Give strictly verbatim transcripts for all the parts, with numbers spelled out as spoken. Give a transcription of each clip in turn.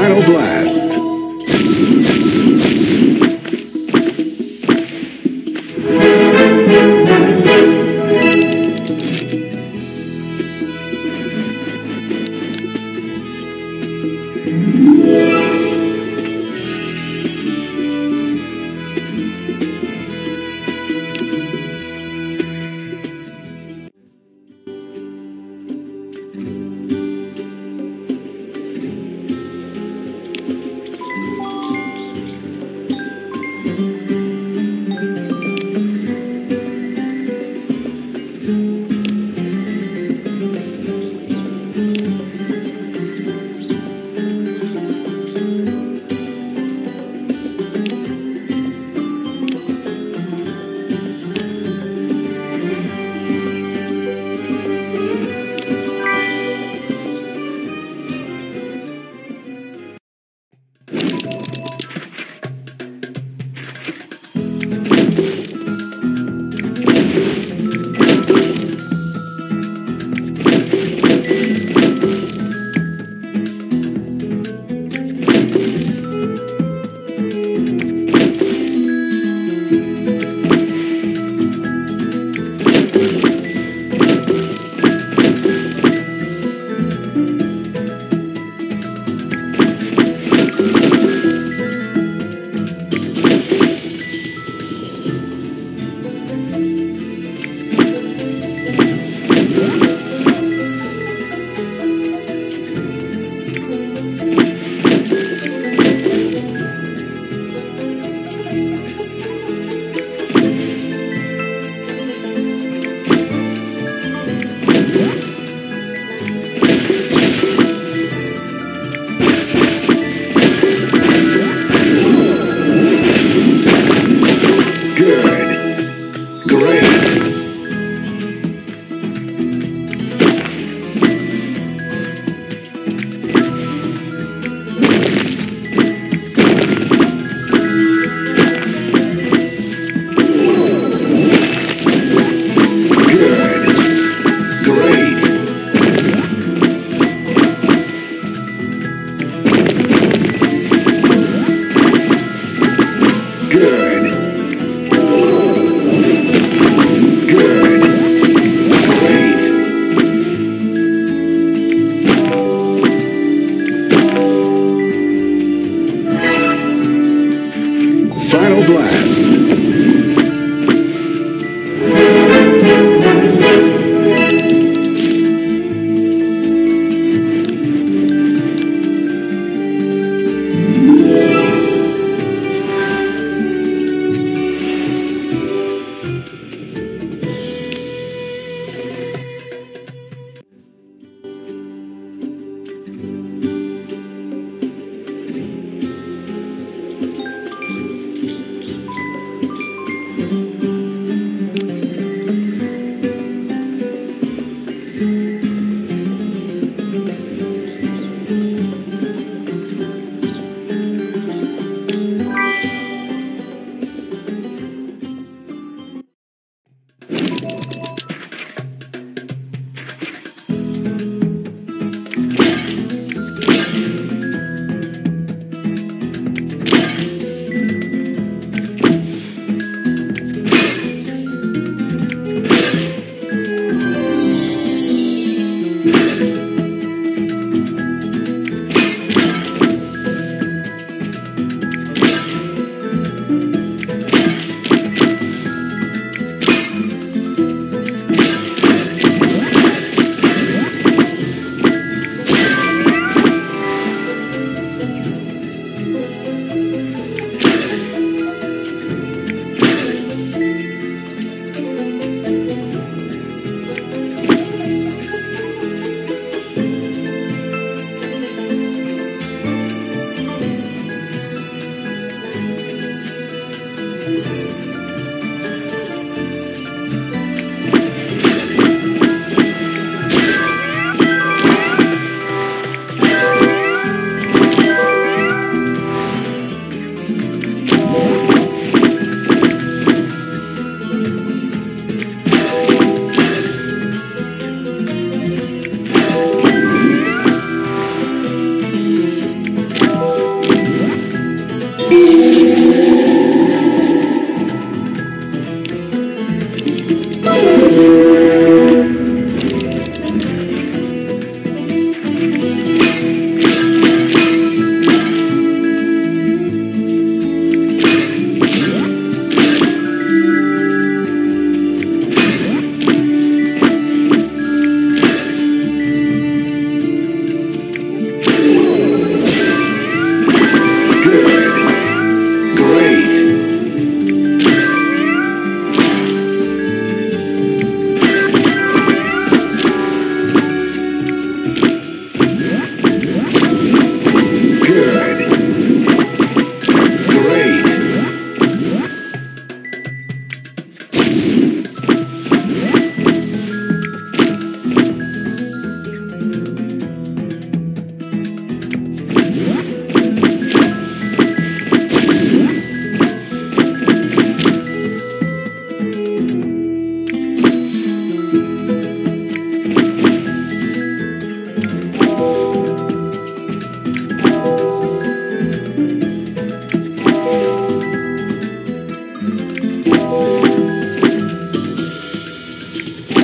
Final Blast.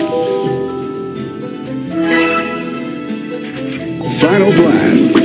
Final blast. Final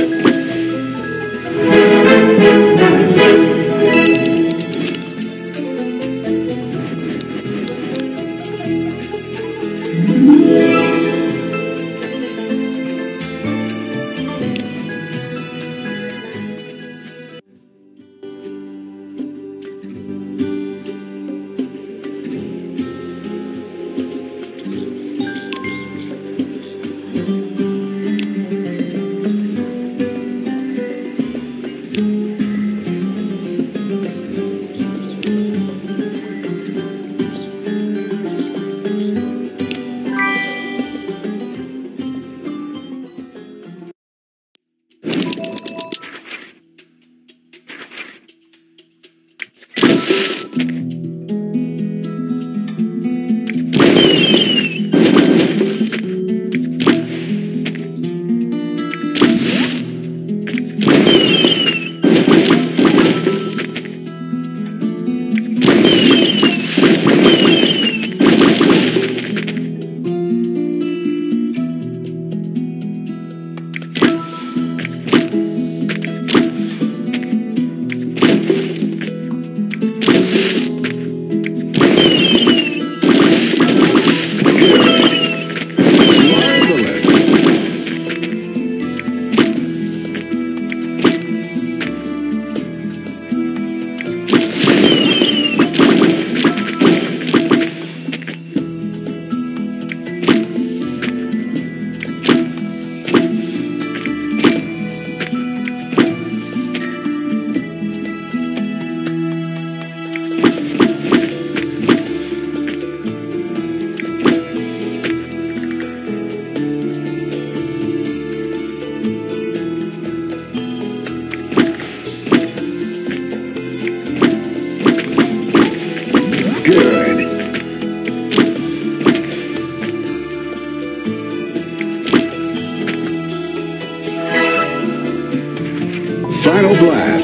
blast.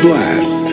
Blast.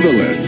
Marvelous.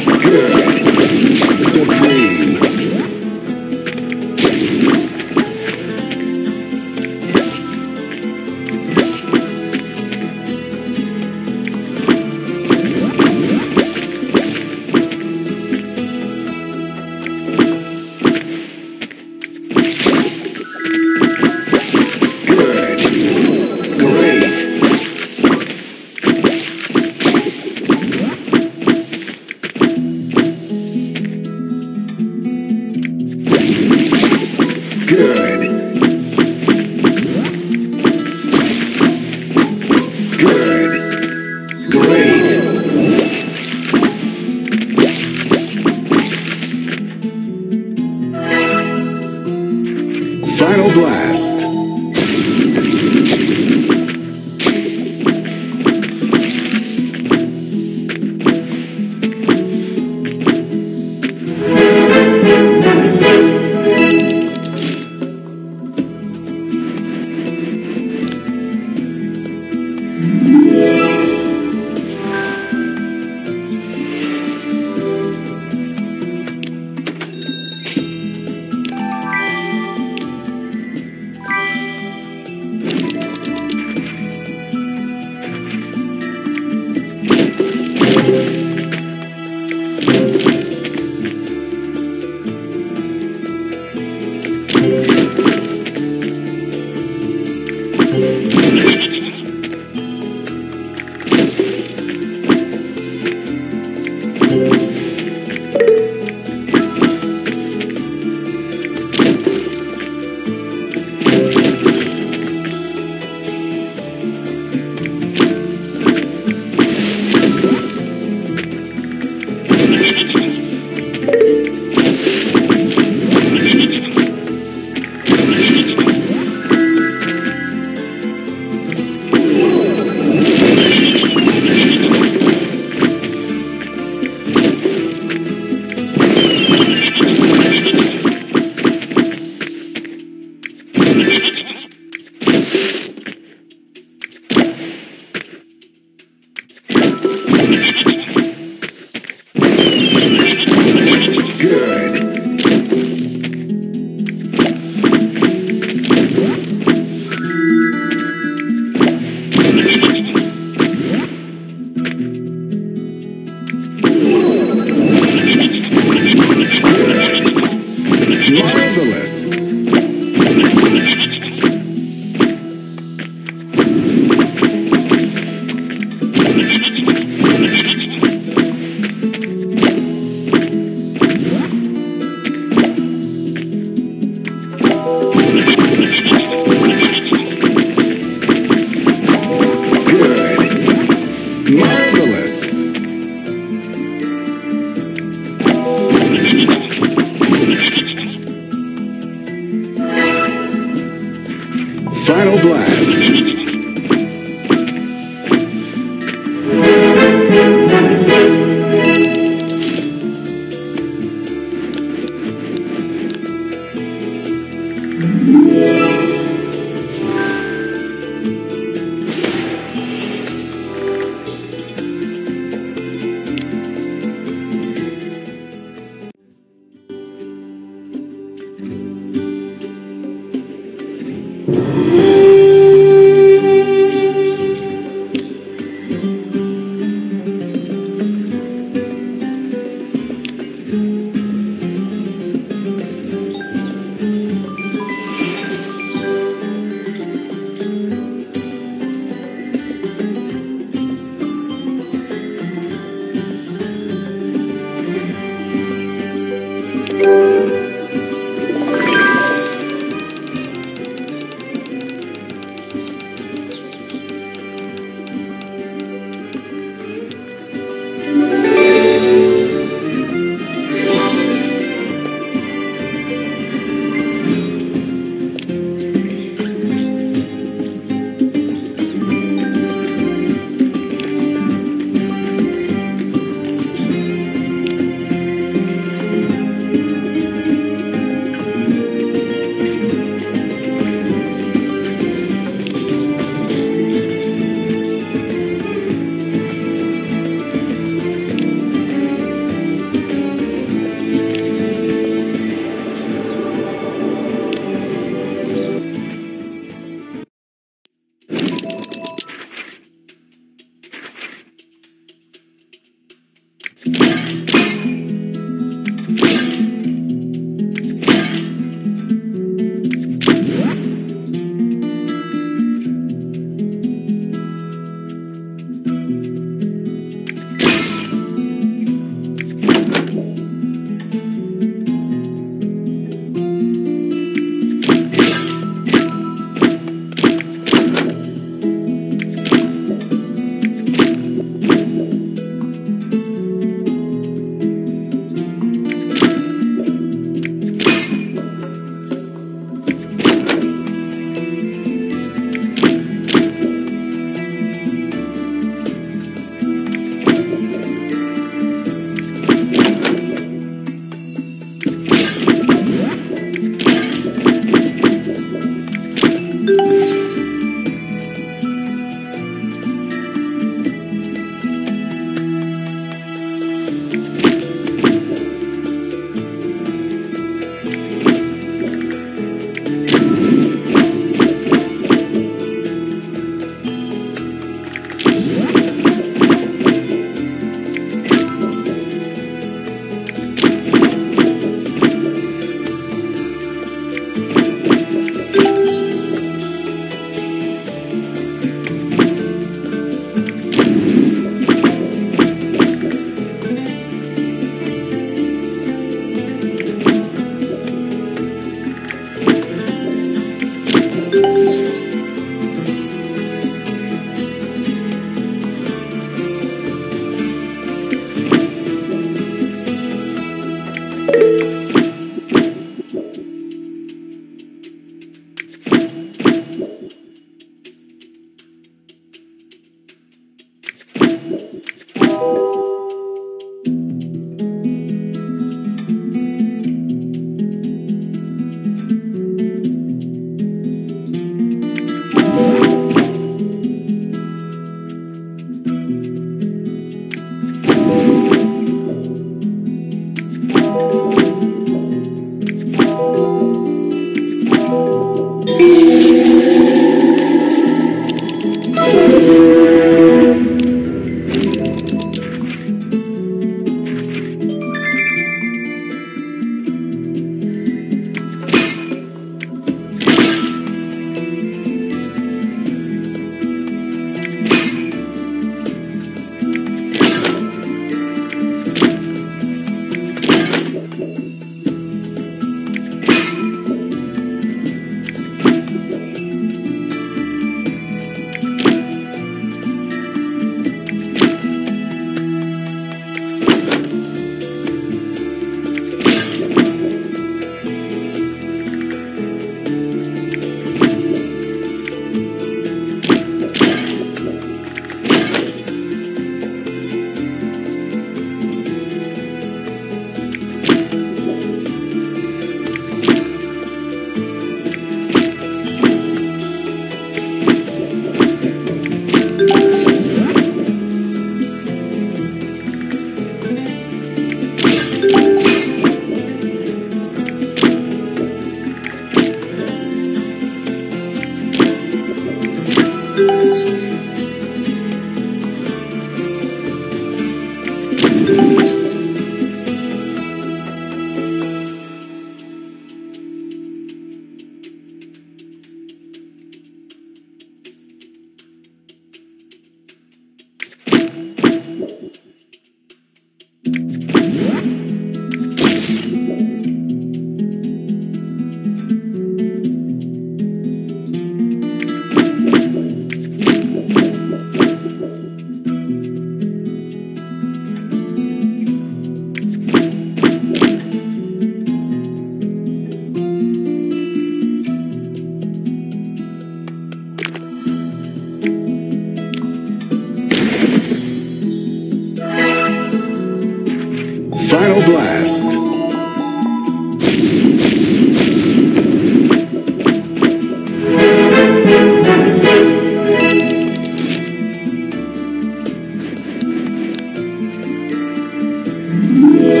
Final blast.